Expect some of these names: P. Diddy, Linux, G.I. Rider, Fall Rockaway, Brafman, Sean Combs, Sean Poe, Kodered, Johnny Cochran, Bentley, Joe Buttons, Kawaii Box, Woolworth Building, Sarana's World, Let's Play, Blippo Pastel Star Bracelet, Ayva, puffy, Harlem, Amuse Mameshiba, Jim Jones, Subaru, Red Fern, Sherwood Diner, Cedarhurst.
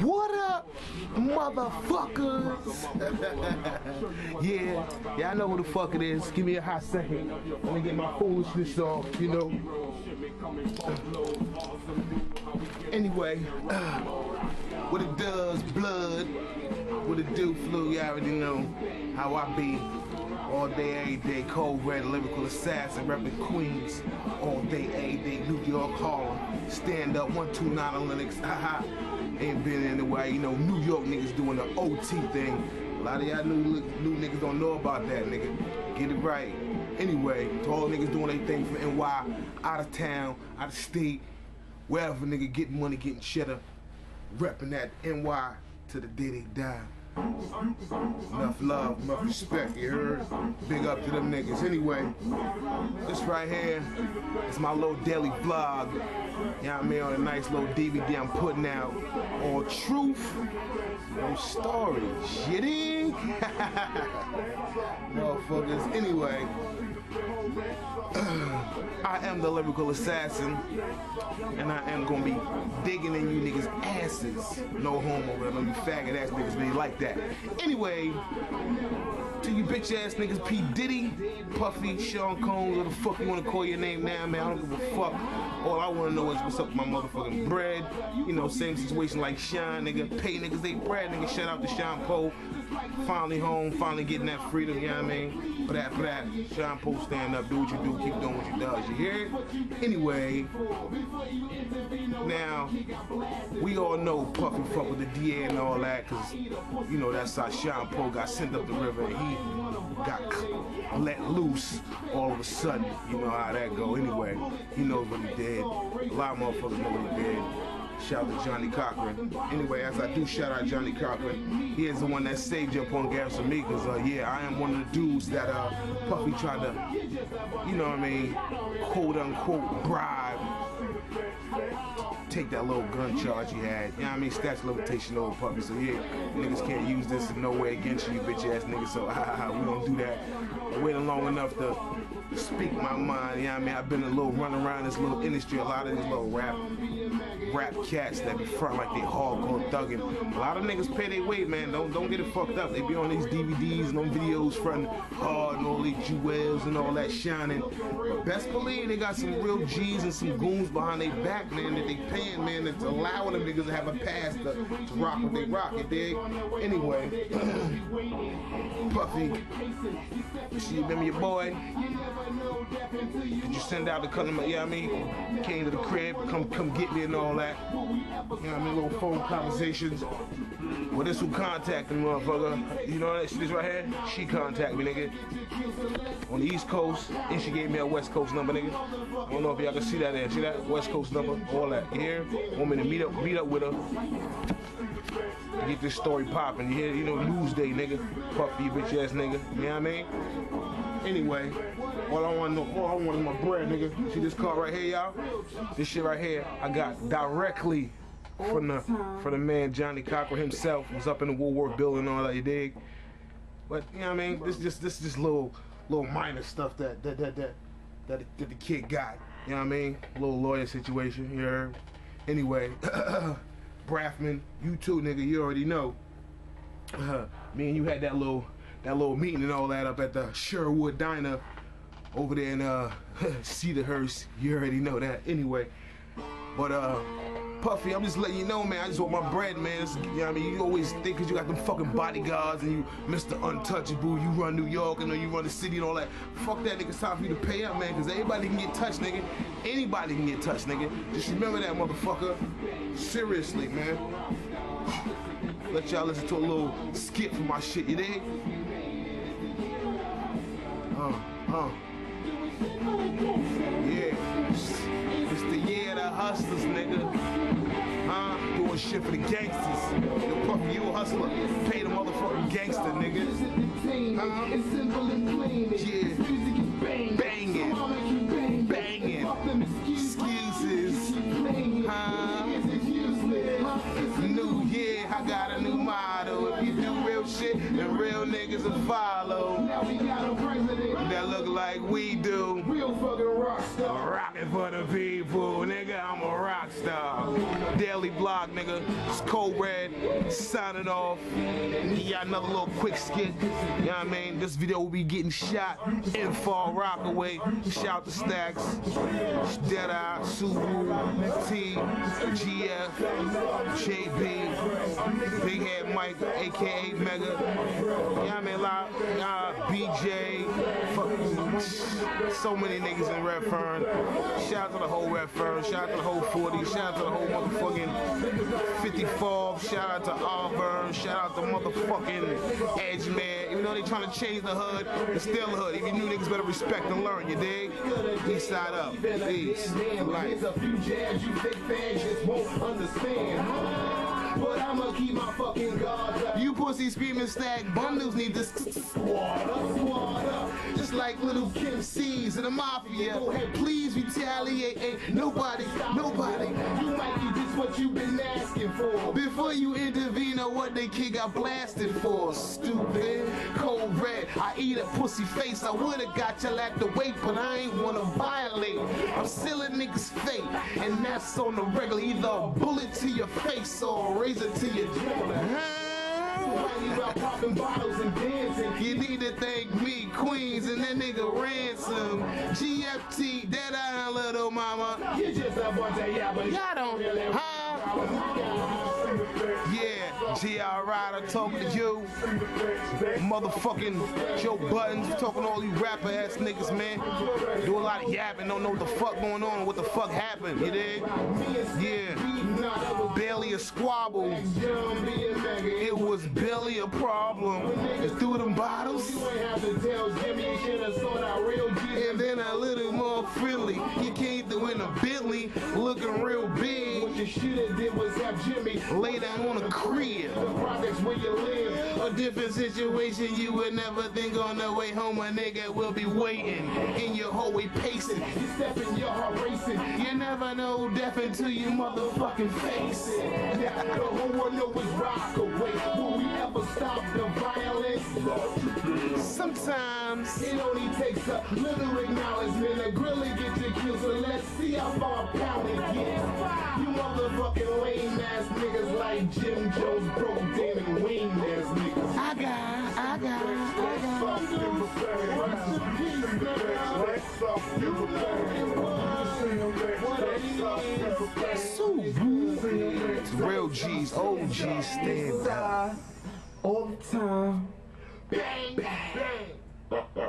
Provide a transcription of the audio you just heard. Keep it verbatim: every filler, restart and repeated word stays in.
What up, motherfuckers? Yeah, yeah, I know who the fuck it is. Give me a hot second. Let me get my foolishness off, you know. Anyway, uh, what it does, blood. What it do, flu, you already know how I be. All day, every day, cold red, lyrical assassin, reppin' Queens. All day, every day, New York, Harlem. Stand up, one two nine on Linux, haha. Ain't been anywhere, you know, New York niggas doing the O T thing. A lot of y'all new, new niggas don't know about that, nigga. Get it right. Anyway, to all niggas doing their thing from N Y, out of town, out of state, wherever nigga getting money, getting cheddar, reppin' that N Y to the day they die. Enough love, enough respect, you heard? Big up to them niggas. Anyway, this right here is my little daily vlog. You know what I mean? On a nice little D V D I'm putting out on truth, no story. Shitty? Motherfuckers. Anyway, I am the lyrical assassin, and I am gonna be digging in you niggas' asses. No homo, but I know you faggot ass niggas really like that. Anyway, to you bitch ass niggas, P. Diddy, Puffy, Sean Combs, what the fuck you wanna call your name now, man? I don't give a fuck. All I wanna know is what's up with my motherfucking bread. You know, same situation like Sean, nigga. Pay niggas they bread, nigga. Shout out to Sean Poe. Finally home, finally getting that freedom, you know what I mean? For that, for that. Sean Poe, stand up, do what you do, keep doing what you does, you hear it? Anyway, now, we all know Puffy fuck with the D A and all that, cause, you know, that's how Sean Poe got sent up the river and he got let loose all of a sudden. You know how that go. Anyway, he knows what he did. A lot of motherfuckers know what he did. Shout out to Johnny Cochran. Anyway, as I do shout out Johnny Cochran, he is the one that saved you up on Gabs and me, because, uh, yeah, I am one of the dudes that uh, Puffy tried to, you know what I mean, quote unquote bribe. Take that little gun charge he had. You know what I mean? Statute of limitation over Puffy. So, yeah, niggas can't use this in no way against you, bitch ass niggas. So, ah, we don't do that. I waited long enough to speak my mind, you know what I mean? I've been a little run around this little industry, a lot of these little rap rap cats that be front like they hardcore thugging. A lot of niggas pay their weight, man. Don't don't get it fucked up. They be on these D V Ds and on videos fronting hard and all these jewels and all that shining. But best believe they got some real G's and some goons behind their back, man, that they paying, man, that's allowing them niggas to have a pass to, to rock what they rock, you dig? Anyway, Puffy, see, remember your boy? Did you send out the customer, you know what I mean? Came to the crib, come come get me and all that. You know what I mean? Little phone conversations. Well, this who contacted me, motherfucker. You know that shit right here? She contacted me, nigga. On the East Coast, and she gave me a West Coast number, nigga. I don't know if y'all can see that there. See that? West Coast number, all that. You hear? Want me to meet up, meet up with her. Get this story popping. You hear? You know, Newsday, nigga. Puffy, bitch ass nigga. You know what I mean? Anyway, all I want to know, all I want is my bread, nigga. See this card right here, y'all? This shit right here, I got directly from the from the man Johnny Cochran himself. Was up in the Woolworth Building and all that, you dig? But you know what I mean? This just this just little little minor stuff that that that that that, that the kid got. You know what I mean? Little lawyer situation, you heard? Anyway, Brafman, you too, nigga. You already know. Uh, me and you had that little. That little meeting and all that up at the Sherwood Diner over there in uh, Cedarhurst. You already know that. Anyway, but uh, Puffy, I'm just letting you know, man. I just want my bread, man. It's, you know what I mean? You always think because you got them fucking bodyguards and you Mister Untouchable. You run New York and you run the city and all that. Fuck that, nigga. It's time for you to pay up, man, because everybody can get touched, nigga. Anybody can get touched, nigga. Just remember that, motherfucker. Seriously, man. Let y'all listen to a little skit for my shit, you dig? Uh, uh. Yeah, it's the year of the hustlers, nigga. Huh? Doing shit for the gangsters. Yo, Puffy, you a hustler. Pay the motherfucking gangster, nigga. Huh? Yeah. Banging. Banging. Excuses. Huh? New year, I got a new motto. If you do real shit, then real niggas will follow. That look like we do. Real fucking rock star. Rockin' for the people, nigga. I'm a rock. daily blog, nigga. It's Code Red, signing off. Yeah, another little quick skit. You know what I mean? This video will be getting shot in Fall Rockaway. Shout out to Stacks, Deadeye, Subaru, T, G F, J B, Big Head Mike, A K A Mega. You know what I mean? Like, uh, B J, fucking so many niggas in Red Fern. Shout out to the whole Red Fern. Shout out to the whole forty. Shout out to the whole motherfucking fifty-four. Shout out to Auburn. Shout out to motherfucking Edge, man. Even though they trying to change the hood, it's still the hood. If you new niggas better respect and learn, you dig? East side up. Peace. There's a few jabs you fake fans just won't understand. But I'ma keep my fucking guard up. You pussy screaming stack bundles need to squad up, squad up. Just like little Kim C's in the mafia. Go ahead, please retaliate. Ain't nobody, nobody. You might be just what you been asking for. Before you intervene on what they kid got blasted for. Stupid, Cold Red. I eat a pussy face. I would've got y'all at the wait, but I ain't wanna violate. I'm still a nigga's fate, and that's on the regular. Either a bullet to your face or a raise it to your jaw. Popping bottles and dancing. You need to thank me, Queens, and that nigga Ransom. G F T, that I little mama. You just a bunch of y'all, y'all don't. Huh? Yeah, G I. Rider talking to you. Motherfucking Joe Buttons talking to all you rapper ass niggas, man. Do a lot of yapping, don't know what the fuck going on, what the fuck happened. You dig? Yeah. Barely a squabble. It was barely a problem. It's through them bottles. And then a little more friendly. You came through in a Bentley, looking real big. What you shoulda did was have Jimmy lay down on a crib. The projects where you live, a different situation you would never think. On the way home, a nigga will be waiting in your hallway pacing. You stepping, your heart racing. You never know death until you motherfucking face it. Now the whole world know it's Rockaway. Will we ever stop the violence? Sometimes it only takes a little acknowledgement. A grill and get you killed, so let's see how far a pound it gets. You motherfucking lame ass niggas like Jim Jones, broke down and wing ass niggas. I got, I got, I got. It's real G's, O G's, stand up all the time. Bang, bang.